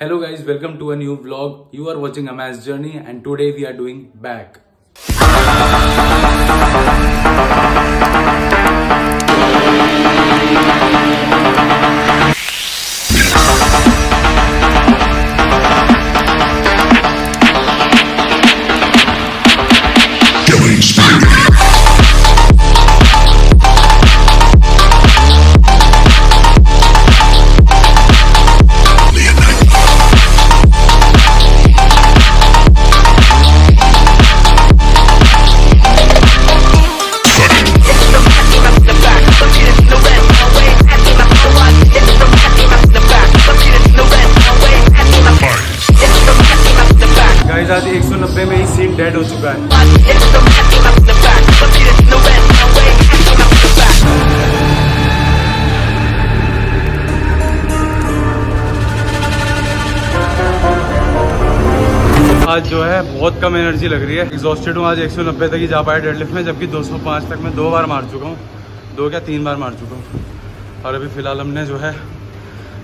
Hello guys, welcome to a new vlog. You are watching A-Man's Journey and today we are doing back. आज 190 में ही scene dead हो चुका है। आज जो है बहुत कम एनर्जी लग रही है, एग्जॉस्टेड हूँ। आज 190 तक ही जा पाया डेडलिफ्ट में, जबकि 205 तक मैं 2 बार मार चुका हूँ, 2 क्या 3 बार मार चुका हूँ। और अभी फिलहाल हमने जो है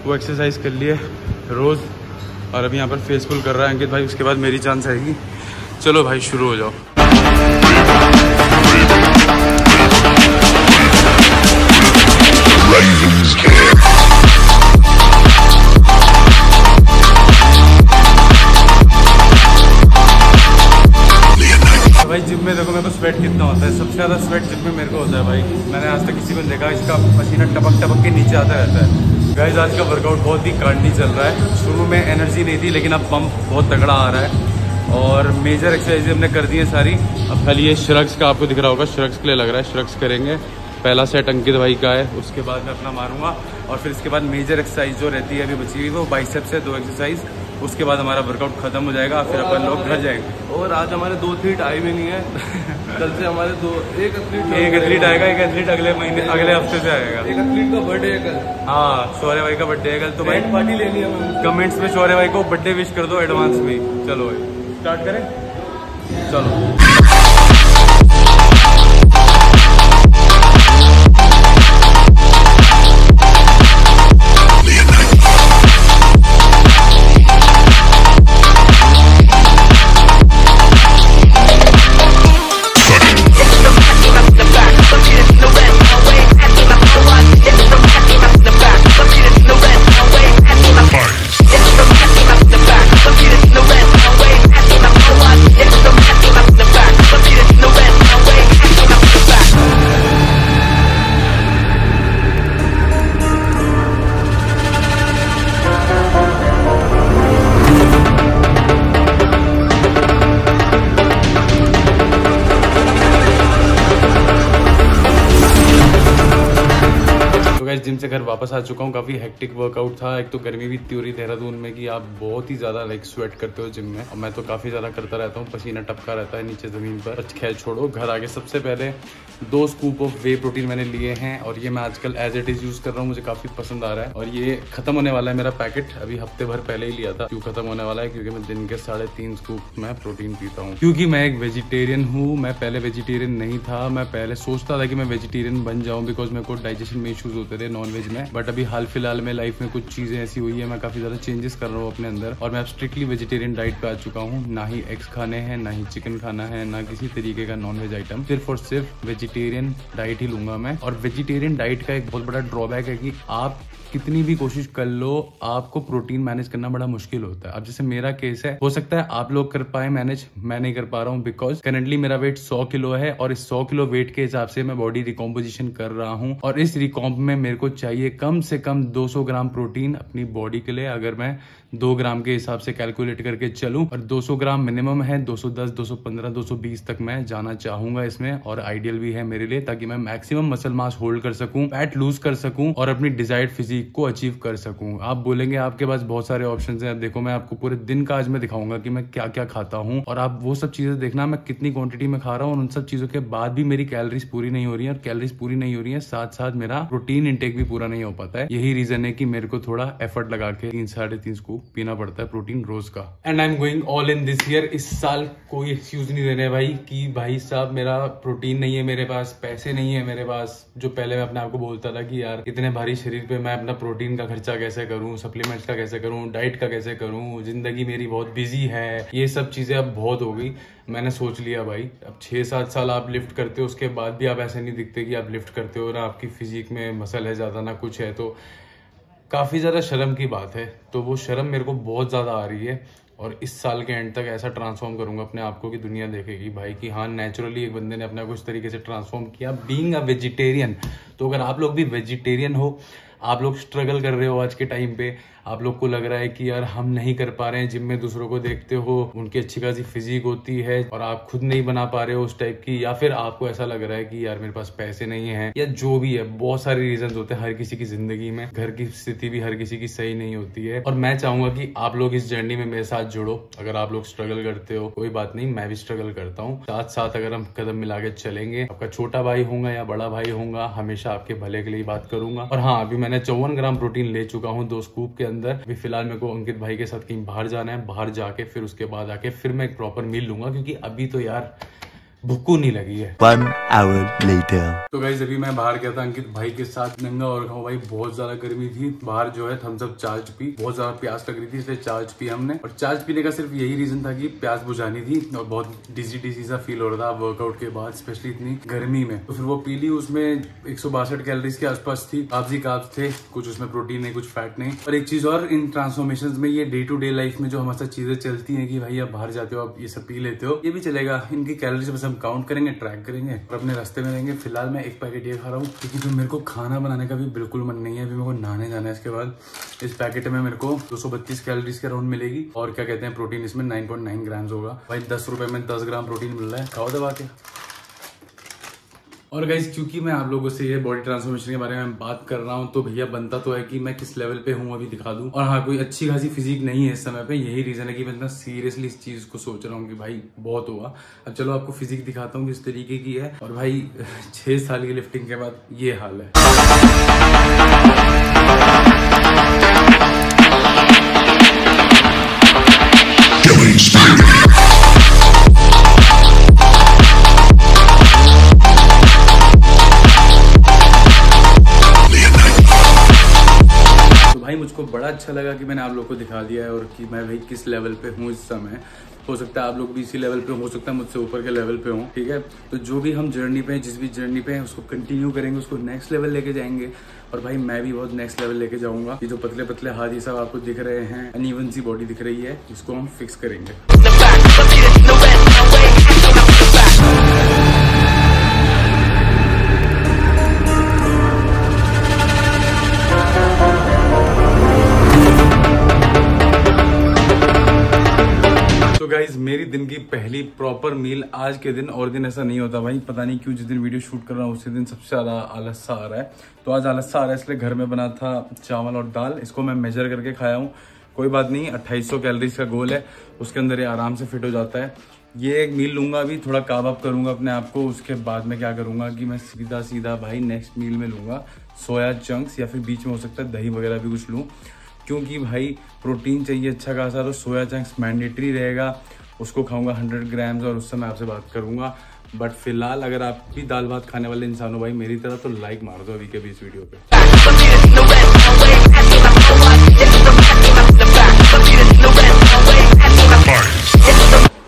वो एक्सरसाइज कर ली है रोज़, और अभी यहाँ पर फेस पुल कर रहा है अंकित भाई, उसके बाद मेरी चांस आएगी। चलो भाई शुरू हो जाओ। भाई जिम में देखो मेरे को स्वेट कितना होता है, सबसे ज़्यादा स्वेट जिम में मेरे को होता है भाई। मैंने आज तक किसी को देखा इसका पसीना टपक टपक के नीचे आता रहता है। गाइज आज का वर्कआउट बहुत ही कार्डनी चल रहा है। शुरू में एनर्जी नहीं थी लेकिन अब पंप बहुत तगड़ा आ रहा है। और मेजर एक्सरसाइज हमने कर दी है सारी। अब खाली ये श्रग्स का आपको दिख रहा होगा, श्रग्स के लिए लग रहा है, श्रग्स करेंगे। पहला सेट अंकित भाई का है, उसके बाद मैं अपना मारूंगा और फिर इसके बाद मेजर एक्सरसाइज जो रहती है अभी बची हुई वो बाइसेप्स है, 2 एक्सरसाइज। उसके बाद हमारा वर्कआउट खत्म हो जाएगा, फिर अपन लोग घर जाएंगे। और आज हमारे 2 एथलीट आए भी नहीं है। कल से हमारे एक एथलीट आएगा, एक एथलीट अगले हफ्ते से आएगा। एक एथलीट का बर्थडे है कल। हाँ, शौर्य भाई का बर्थडे है कल, तो भाई पार्टी लेनी है। कमेंट्स में शौर्य भाई को बर्थडे विश कर दो एडवांस में। चलो स्टार्ट करें। चलो जिम से घर वापस आ चुका हूँ। काफ़ी हेक्टिक वर्कआउट था। एक तो गर्मी भी इतनी हो रही देहरादून में कि आप बहुत ही ज़्यादा स्वेट करते हो जिम में, और मैं तो काफ़ी ज़्यादा करता रहता हूँ, पसीना टपका रहता है नीचे ज़मीन पर। खैर छोड़ो, घर आके सबसे पहले 2 स्कूप ऑफ वे प्रोटीन मैंने लिए हैं और ये मैं आजकल एज इट इज़ यूज़ कर रहा हूँ, मुझे काफ़ी पसंद आ रहा है। और ये खत्म होने वाला है मेरा पैकेट, अभी हफ्ते भर पहले ही लिया था। क्यों खत्म होने वाला है? क्योंकि मैं दिन के 3.5 स्कूप में प्रोटीन पीता हूँ, क्योंकि मैं एक वेजिटेरियन हूँ। मैं पहले वेजिटेरियन नहीं था, मैं पहले सोचता था कि मैं वेजिटेरियन बन जाऊँ बिकॉज मेरे को डाइजेशन में इशूज़ होते थे नॉन वेज में। बट अभी हाल फिलहाल में लाइफ में कुछ चीजें ऐसी हुई है, मैं काफी ज्यादा चेंजेस कर रहा हूँ अपने अंदर, और मैं अब स्ट्रिक्टली वेजिटेरियन डाइट पे आ चुका हूँ। ना ही एग्स खाने हैं, ना ही चिकन खाना है, ना किसी तरीके का नॉन वेज आइटम, सिर्फ और सिर्फ वेजिटेरियन डाइट ही लूंगा मैं। और वेजिटेरियन डाइट का एक बहुत बड़ा ड्रॉबैक है कि आप कितनी भी कोशिश कर लो आपको प्रोटीन मैनेज करना बड़ा मुश्किल होता है। अब जैसे मेरा केस है, हो सकता है आप लोग कर पाए मैनेज, मैं नहीं कर पा रहा हूँ बिकॉज करेंटली मेरा वेट 100 किलो है और इस 100 किलो वेट के हिसाब से मैं बॉडी रिकॉम्पोजिशन कर रहा हूँ। और इस रिकॉम्प में मेरे को चाहिए कम से कम 200 ग्राम प्रोटीन अपनी बॉडी के लिए। अगर मैं 2 ग्राम के हिसाब से कैलकुलेट करके चलूं, और 200 ग्राम मिनिमम है, 210, 215, 220 तक मैं जाना चाहूंगा इसमें, और आइडियल भी है मेरे लिए, ताकि मैं मैक्सिमम मसल मास होल्ड कर सकूं, फैट लूज कर सकूं और अपनी डिजायर्ड फिजिक को अचीव कर सकूं। आप बोलेंगे आपके पास बहुत सारे ऑप्शंस हैं। देखो मैं आपको पूरे दिन का आज मैं दिखाऊंगा कि मैं क्या क्या खाता हूँ, और आप वो सब चीजें देखना मैं कितनी क्वांटिटी में खा रहा हूँ, और उन सब चीजों के बाद भी मेरी कैलोरीज पूरी नहीं हो रही है, और कैलोरीज पूरी नहीं हो रही है साथ साथ मेरा प्रोटीन इंटेक भी पूरा नहीं हो पाता है। यही रीजन है कि मेरे को थोड़ा एफर्ट लगा के 3.5 स्कूप पीना पड़ता है प्रोटीन रोज का। And I am going all in this year. इस साल कोई एक्सक्यूज नहीं देने भाई कि भाई साहब मेरा प्रोटीन नहीं है मेरे पास, पैसे नहीं है मेरे पास। जो पहले मैं अपने आप को बोलता था कि यार इतने भारी शरीर पे मैं अपना अपना प्रोटीन का खर्चा कैसे करूँ, सप्लीमेंट्स का कैसे करूँ, डाइट का कैसे करूँ, ज़िंदगी मेरी बहुत बिजी है, ये सब चीज़ें अब बहुत हो गई। मैंने सोच लिया भाई अब 6-7 साल आप लिफ्ट करते हो, उसके बाद भी आप ऐसे नहीं दिखते कि आप लिफ्ट करते हो, ना आपकी फिजिक में मसल है ज़्यादा ना कुछ है, तो काफ़ी ज़्यादा शर्म की बात है। तो वो शर्म मेरे को बहुत ज़्यादा आ रही है और इस साल के एंड तक ऐसा ट्रांसफॉर्म करूंगा अपने आप को कि दुनिया देखेगी भाई कि हाँ नेचुरली एक बंदे ने अपना कुछ तरीके से ट्रांसफॉर्म किया बीइंग अ वेजिटेरियन। तो अगर आप लोग भी वेजिटेरियन हो, आप लोग स्ट्रगल कर रहे हो आज के टाइम पे, आप लोग को लग रहा है कि यार हम नहीं कर पा रहे हैं, जिम में दूसरों को देखते हो उनकी अच्छी खासी फिजिक होती है और आप खुद नहीं बना पा रहे हो उस टाइप की, या फिर आपको ऐसा लग रहा है कि यार मेरे पास पैसे नहीं है, या जो भी है, बहुत सारे रीजंस होते हैं हर किसी की जिंदगी में, घर की स्थिति भी हर किसी की सही नहीं होती है। और मैं चाहूंगा कि आप लोग इस जर्नी में मेरे साथ जुड़ो। अगर आप लोग स्ट्रगल करते हो कोई बात नहीं, मैं भी स्ट्रगल करता हूँ, साथ साथ अगर हम कदम मिला के चलेंगे, आपका छोटा भाई होगा या बड़ा भाई होगा, हमेशा आपके भले के लिए बात करूंगा। और हाँ, अभी मैंने 54 ग्राम प्रोटीन ले चुका हूँ 2 स्कूप के अंदर। अभी फिलहाल मेरे को अंकित भाई के साथ कहीं बाहर जाना है, बाहर जाके फिर उसके बाद आके फिर मैं एक प्रॉपर मील लूंगा, क्योंकि अभी तो यार भूख नहीं लगी है। 1 hour later। तो गाइस अभी मैं बाहर गया था अंकित भाई के साथ, नंगा और खाओ भाई, बहुत ज्यादा गर्मी थी बाहर जो है, थम्स अप चार्ज पी, बहुत ज्यादा प्यास लग रही थी इसलिए चार्ज पी हमने। और चार्ज पीने का सिर्फ यही रीजन था कि प्यास बुझानी थी और बहुत डिजी सा फील हो रहा था वर्कआउट के बाद, स्पेशली इतनी गर्मी में। तो फिर वो पी ली, उसमें 162 कैलोरीज के आसपास थी, काब्स ही काब्स थे, कुछ उसमें प्रोटीन है कुछ फैट नहीं। और एक चीज और, इन ट्रांसफॉर्मेशन में ये डे टू डे लाइफ में जो हमारे साथ चीजें चलती है कि भाई आप बाहर जाते हो आप ये सब पी लेते हो, ये भी चलेगा, इनकी कैलोरीज हम काउंट करेंगे, ट्रैक करेंगे और अपने रास्ते में रहेंगे। फिलहाल मैं एक पैकेट ये खा रहा हूँ क्योंकि तो मेरे को खाना बनाने का भी बिल्कुल मन नहीं है, अभी मेरे को नहाने जाना है। इसके बाद इस पैकेट में मेरे को 232 कैलोरीज के अराउंड मिलेगी और क्या कहते हैं प्रोटीन इसमें 9.9 ग्राम्स होगा। भाई 10 रुपए में 10 ग्राम प्रोटीन मिल रहा है, खाओ दबा के। और गाइज क्योंकि मैं आप लोगों से ये बॉडी ट्रांसफॉर्मेशन के बारे में बात कर रहा हूँ, तो भैया बनता तो है कि मैं किस लेवल पे हूँ अभी दिखा दूँ। और हाँ, कोई अच्छी खासी फिजिक नहीं है इस समय पे, यही रीजन है कि मैं इतना सीरियसली इस चीज को सोच रहा हूँ कि भाई बहुत हुआ, अब चलो आपको फिजिक दिखाता हूँ किस तरीके की है। और भाई 6 साल की लिफ्टिंग के बाद ये हाल है। मुझको बड़ा अच्छा लगा कि मैंने आप लोगों को दिखा दिया है और कि मैं भाई किस लेवल पे हूँ इस समय। हो सकता है आप लोग भी इसी लेवल पे, हो सकता है मुझसे ऊपर के लेवल पे हो, ठीक है। तो जो भी हम जर्नी पे हैं, जिस भी जर्नी पे हैं उसको कंटिन्यू करेंगे, उसको नेक्स्ट लेवल लेके जाएंगे। और भाई मैं भी बहुत नेक्स्ट लेवल लेके जाऊंगा। ये जो पतले पतले हाथ ये सब आपको दिख रहे हैं, अनइवन सी बॉडी दिख रही है, इसको हम फिक्स करेंगे। गाइज मेरी दिन की पहली प्रॉपर मील आज के दिन, और दिन ऐसा नहीं होता भाई, पता नहीं क्यों जिस दिन वीडियो शूट कर रहा हूँ उसी दिन सबसे ज़्यादा आलस सा आ रहा है। तो आज आलस सा आ रहा है इसलिए घर में बना था चावल और दाल, इसको मैं मेजर करके खाया हूँ। कोई बात नहीं, 2800 कैलोरीज का गोल है, उसके अंदर ये आराम से फिट हो जाता है। ये एक मील लूँगा, अभी थोड़ा काब अप करूँगा अपने आप को, उसके बाद मैं क्या करूँगा कि मैं सीधा भाई नेक्स्ट मील में लूँगा सोया चंक्स, या फिर बीच में हो सकता है दही वगैरह भी कुछ लूँ, क्योंकि भाई प्रोटीन चाहिए अच्छा खासा, तो सोया चंक्स मैंडेटरी रहेगा, उसको खाऊंगा 100 ग्राम्स और उससे मैं आपसे बात करूंगा। बट फिलहाल अगर आप भी दाल भात खाने वाले इंसान हो भाई मेरी तरह, तो लाइक मार दो अभी के भी इस वीडियो पे।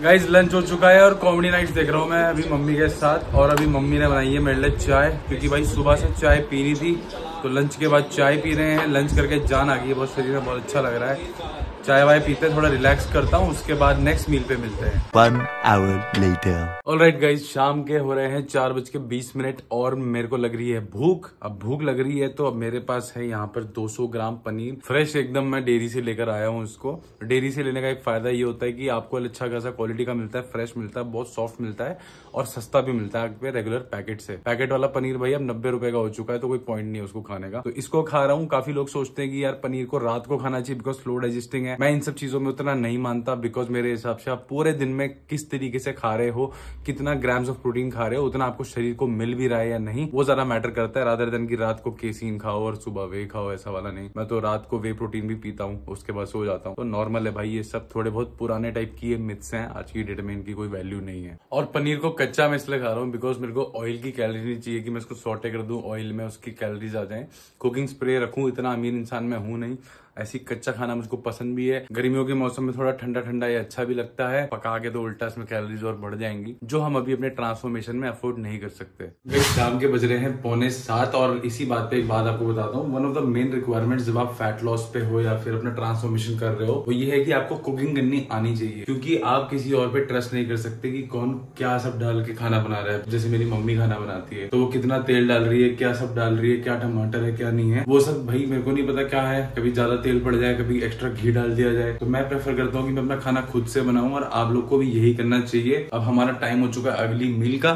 गाइज लंच हो चुका है और कॉमेडी नाइट देख रहा हूँ मैं अभी मम्मी के साथ, और अभी मम्मी ने बनाई है मेरे लिए चाय, क्योंकि भाई सुबह से चाय पीनी थी, तो लंच के बाद चाय पी रहे हैं। लंच करके जान आ गई है, बहुत शरीर में बहुत अच्छा लग रहा है, चाय वाय पीते हैं, थोड़ा रिलैक्स करता हूँ, उसके बाद नेक्स्ट मील पे मिलते हैं। 1 hour later। ऑलराइट गाइज, शाम के हो रहे हैं 4:20 और मेरे को लग रही है भूख। अब भूख लग रही है तो अब मेरे पास है यहाँ पर 200 ग्राम पनीर, फ्रेश एकदम मैं डेयरी से लेकर आया हूँ इसको। डेयरी से लेने का एक फायदा ये होता है कि आपको अच्छा खासा क्वालिटी का मिलता है, फ्रेश मिलता है, बहुत सॉफ्ट मिलता है और सस्ता भी मिलता है रेगुलर पैकेट से। पैकेट वाला पनीर भाई अब 90 रुपए का हो चुका है, तो कोई पॉइंट नहीं है उसको खाने का, तो इसको खा रहा हूँ। काफी लोग सोचते हैं कि यार पनीर को रात को खाना चाहिए बिकॉज स्लो डाइजेस्टिंग है, हैं। मैं इन सब चीजों में उतना नहीं मानता, बिकॉज मेरे हिसाब से आप पूरे दिन में किस तरीके से खा रहे हो, कितना ग्राम्स ऑफ प्रोटीन खा रहे हो, उतना आपको शरीर को मिल भी रहा है या नहीं, वो ज्यादा मैटर करता है, रादर देन कि रात को केसीन खाओ और सुबह वे खाओ, ऐसा वाला नहीं। मैं तो रात को वे प्रोटीन भी पीता हूँ, उसके बाद सो जाता हूँ, तो नॉर्मल है भाई। ये सब थोड़े बहुत पुराने टाइप की मिथ्स हैं, आज की डेट में इनकी कोई वैल्यू नहीं है। और पनीर को कच्चा मैं इसलिए खा रहा हूँ बिकॉज मेरे को ऑयल की कैलोरी नहीं चाहिए कि मैं इसको सॉटे कर दूं ऑयल में, उसकी कैलोरीज आ जाएं। कुकिंग स्प्रे रखूं, इतना अमीर इंसान मैं हूं नहीं। ऐसी कच्चा खाना मुझको पसंद भी है, गर्मियों के मौसम में थोड़ा ठंडा ठंडा ये अच्छा भी लगता है, पका के तो उल्टा इसमें कैलोरीज और बढ़ जाएंगी, जो हम अभी अपने ट्रांसफॉर्मेशन में अफोर्ड नहीं कर सकते। शाम के बज रहे हैं 6:45 और इसी बात पे एक बात आपको बताता हूँ। One of the main requirement जब आप फैट लॉस पे हो या फिर अपना ट्रांसफॉर्मेशन कर रहे हो, वो ये है कि आपको कुकिंग करनी आनी चाहिए, क्योंकि आप किसी और पे ट्रस्ट नहीं कर सकते कि कौन क्या सब डाल के खाना बना रहा है। जैसे मेरी मम्मी खाना बनाती है तो वो कितना तेल डाल रही है, क्या सब डाल रही है, क्या टमाटर है क्या नहीं है, वो सब भाई मेरे को नहीं पता क्या है। कभी ज्यादा तेल पड़ जाए, कभी एक्स्ट्रा घी डाल दिया जाए, तो मैं प्रेफर करता हूँ कि मैं अपना खाना खुद से बनाऊं और आप लोग को भी यही करना चाहिए। अब हमारा टाइम हो चुका है अगली मील का।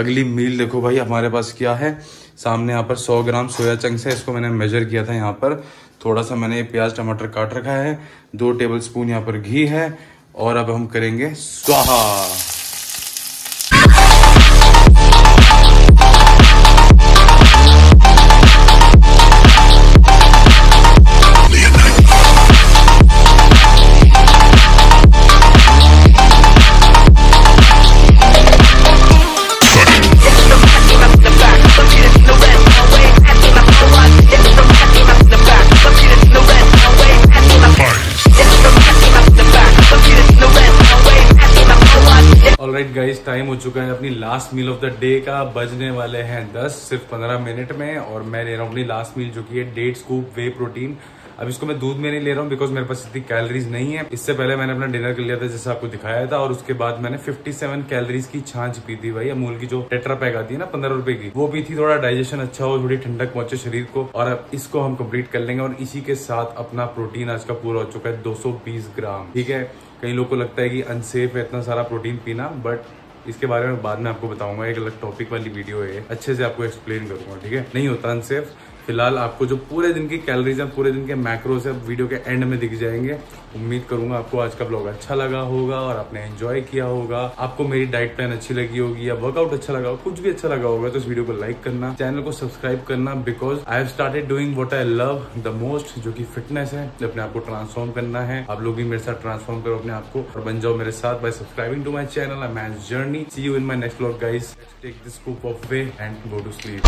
अगली मील देखो भाई हमारे पास क्या है सामने। यहाँ पर 100 ग्राम सोया चंक्स है, इसको मैंने मेजर किया था। यहाँ पर थोड़ा सा मैंने प्याज टमाटर काट रखा है, 2 टेबल स्पून यहाँ पर घी है, और अब हम करेंगे स्वाहा। गाइस टाइम हो चुका है अपनी last meal of the day का। बजने वाले हैं 10 सिर्फ 15 मिनट में, और मैं ले रहा हूँ अपनी लास्ट मील जो कि है 1.5 स्कूप वे प्रोटीन। अब इसको मैं दूध में नहीं ले रहा हूँ बिकॉज मेरे पास इतनी कैलोरीज नहीं है। इससे पहले मैंने अपना डिनर कर लिया था जैसा आपको दिखाया था, और उसके बाद मैंने 57 कैलोरीज की छाछ पी थी भाई। अमूल की जो टेट्रा पैक आती है ना 15 रुपए की, वो पी थी, थोड़ा डाइजेशन अच्छा हो, थोड़ी ठंडक पहुंचे शरीर को। और अब इसको हम कंप्लीट कर लेंगे, और इसी के साथ अपना प्रोटीन आज का पूरा हो चुका है 220 ग्राम। ठीक है, कई लोगों को लगता है कि अनसेफ है इतना सारा प्रोटीन पीना, बट इसके बारे में बाद में आपको बताऊंगा, एक अलग टॉपिक वाली वीडियो है, अच्छे से आपको एक्सप्लेन करूंगा। ठीक है, नहीं होता अनसेफ। फिलहाल आपको जो पूरे दिन की कैलोरीज हैं, पूरे दिन के मैक्रोज हैं, वीडियो के एंड में दिख जाएंगे। उम्मीद करूंगा आपको आज का ब्लॉग अच्छा लगा होगा और आपने एंजॉय किया होगा। आपको मेरी डाइट प्लान अच्छी लगी होगी या वर्कआउट अच्छा लगा होगा, कुछ भी अच्छा लगा होगा, तो इस वीडियो को लाइक करना, चैनल को सब्सक्राइब करना, because I have started doing what I love the most, जो कि फिटनेस है। अपने आपको ट्रांसफॉर्म करना है, आप लोग भी मेरे साथ ट्रांसफॉर्म करो अपने आपको और बन जाओ मेरे साथ by subscribing to my channel A-Man's Journey। See you in my next blog guys. Take this scoop of whey and go to sleep.